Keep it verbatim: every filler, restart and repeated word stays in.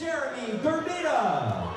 Jeremy Germita.